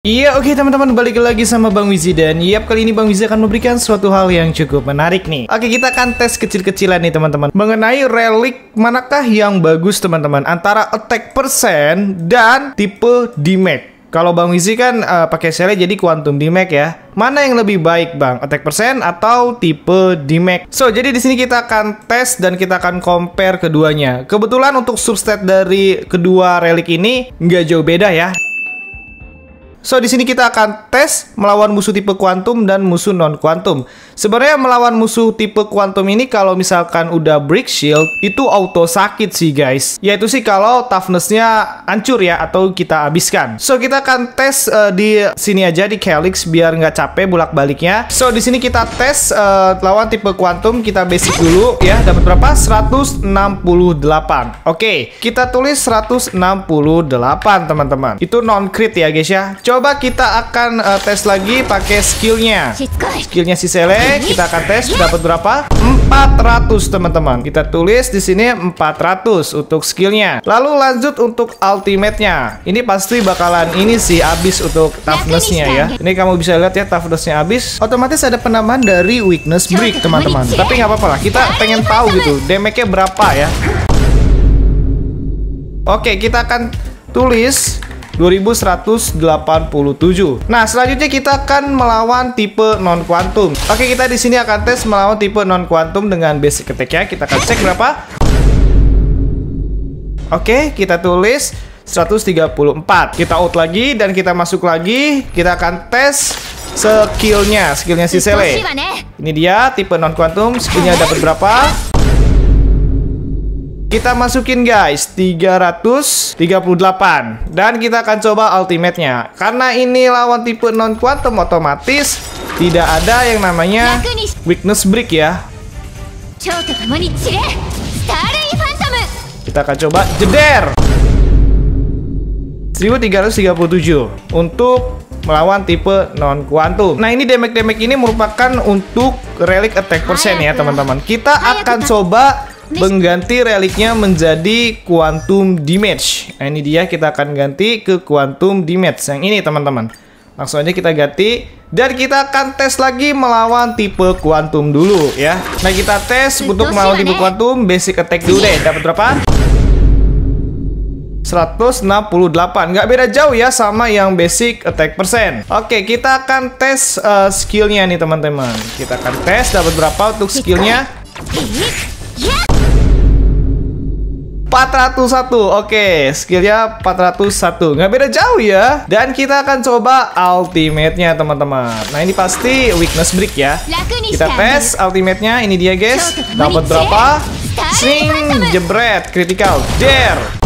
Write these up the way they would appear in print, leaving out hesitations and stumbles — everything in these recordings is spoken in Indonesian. Iya, oke teman-teman, balik lagi sama Bang Wizi dan kali ini Bang Wizi akan memberikan suatu hal yang cukup menarik nih. Oke, kita akan tes kecil-kecilan nih teman-teman, mengenai relic manakah yang bagus teman-teman, antara attack persen dan tipe dmac. Kalau Bang Wizi kan pakai Seele jadi quantum dmac ya. Mana yang lebih baik Bang, attack persen atau tipe dmac? So, jadi di sini kita akan tes dan kita akan compare keduanya. Kebetulan untuk substat dari kedua relic ini nggak jauh beda ya. So, di sini kita akan tes melawan musuh tipe kuantum dan musuh non-kuantum. Sebenarnya melawan musuh tipe kuantum ini kalau misalkan udah break shield, itu auto sakit sih guys. Yaitu sih kalau toughness-nya hancur ya, atau kita habiskan. So, kita akan tes di sini aja di calyx biar nggak capek bolak-baliknya. So, di sini kita tes lawan tipe kuantum, kita basic dulu ya. Dapat berapa? 168. Oke, kita tulis 168 teman-teman. Itu non-crit ya guys ya. Coba kita akan tes lagi pakai skillnya. Skillnya si Seele kita akan tes dapat berapa? 400 teman-teman. Kita tulis di sini 400 untuk skillnya. Lalu lanjut untuk ultimate-nya. Ini pasti bakalan ini sih habis untuk toughness-nya ya. Ini kamu bisa lihat ya toughness-nya habis. Otomatis ada penambahan dari weakness break teman-teman. Tapi nggak apa-apa lah. Kita pengen tahu gitu damage-nya berapa ya. Oke, kita akan tulis 2187. Nah, selanjutnya kita akan melawan tipe non kuantum. Oke, kita di sini akan tes melawan tipe non kuantum dengan basic attack ya. Kita akan cek berapa. Oke, kita tulis 134. Kita out lagi dan kita masuk lagi. Kita akan tes skillnya si Seele. Ini dia tipe non kuantum. Skillnya dapat berapa? Kita masukin guys 338 dan kita akan coba ultimate-nya. Karena ini lawan tipe non kuantum otomatis tidak ada yang namanya weakness break ya. Kita akan coba jeder 1337 untuk melawan tipe non kuantum. Nah, ini damage ini merupakan untuk relic attack persen ya teman-teman. Kita akan coba mengganti reliknya menjadi quantum damage. Nah, ini dia, kita akan ganti ke quantum damage yang ini teman-teman. Langsung aja kita ganti dan kita akan tes lagi melawan tipe quantum dulu ya. Nah, kita tes untuk melawan tipe quantum basic attack dulu deh. Dapat berapa? 168. Nggak beda jauh ya sama yang basic attack persen. Oke, kita akan tes skillnya nih teman-teman. Kita akan tes dapat berapa untuk skillnya? 401, oke, skillnya 401, nggak beda jauh ya. Dan kita akan coba ultimate-nya teman-teman. Nah, ini pasti weakness break ya. Kita tes ultimate-nya, ini dia guys. Dapat berapa? Sing, jebret, critical, dare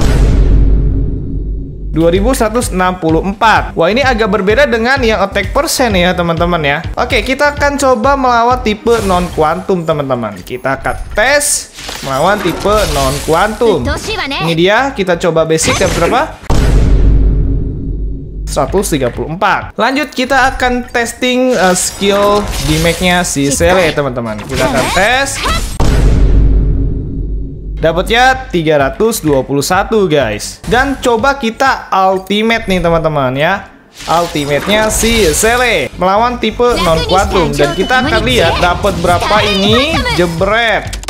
2164. Wah, ini agak berbeda dengan yang attack persen ya teman-teman ya. Oke, kita akan coba melawan tipe non kuantum teman-teman. Kita akan tes melawan tipe non kuantum. Ini dia, kita coba basic dapat berapa? 134. Lanjut, kita akan testing skill dmac-nya si Seele teman-teman. Kita akan tes. Dapatnya 321 guys. Dan coba kita ultimate nih teman-teman ya. Ultimate-nya si Seele melawan tipe non kuantum. Dan kita akan lihat dapat berapa ini. Jebret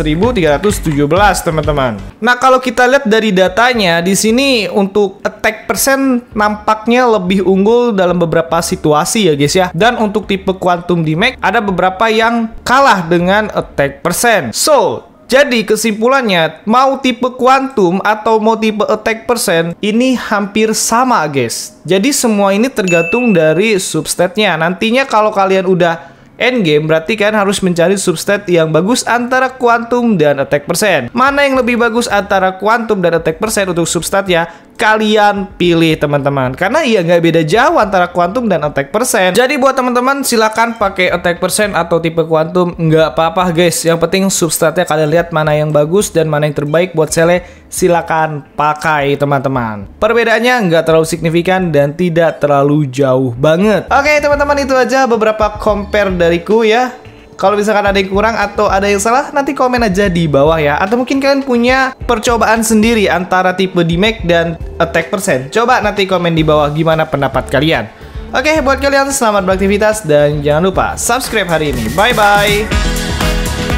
1317 teman-teman. Nah, kalau kita lihat dari datanya di sini untuk attack persen nampaknya lebih unggul dalam beberapa situasi ya guys ya. Dan untuk tipe quantum dmac ada beberapa yang kalah dengan attack persen. So, jadi kesimpulannya mau tipe kuantum atau mau tipe attack persen ini hampir sama guys. Jadi semua ini tergantung dari substatnya. Nantinya kalau kalian udah endgame berarti kan harus mencari substat yang bagus antara kuantum dan attack persen. Mana yang lebih bagus antara kuantum dan attack persen untuk substat ya? Kalian pilih teman-teman. Karena iya nggak beda jauh antara kuantum dan attack persen. Jadi buat teman-teman silahkan pakai attack persen atau tipe kuantum. Nggak apa-apa guys. Yang penting substatnya kalian lihat mana yang bagus dan mana yang terbaik buat Seele. Silahkan pakai teman-teman. Perbedaannya nggak terlalu signifikan dan tidak terlalu jauh banget. Oke teman-teman, itu aja beberapa compare dariku ya. Kalau misalkan ada yang kurang atau ada yang salah, nanti komen aja di bawah ya. Atau mungkin kalian punya percobaan sendiri antara tipe dmac dan attack percent. Coba nanti komen di bawah gimana pendapat kalian. Oke, buat kalian selamat beraktivitas dan jangan lupa subscribe hari ini. Bye-bye!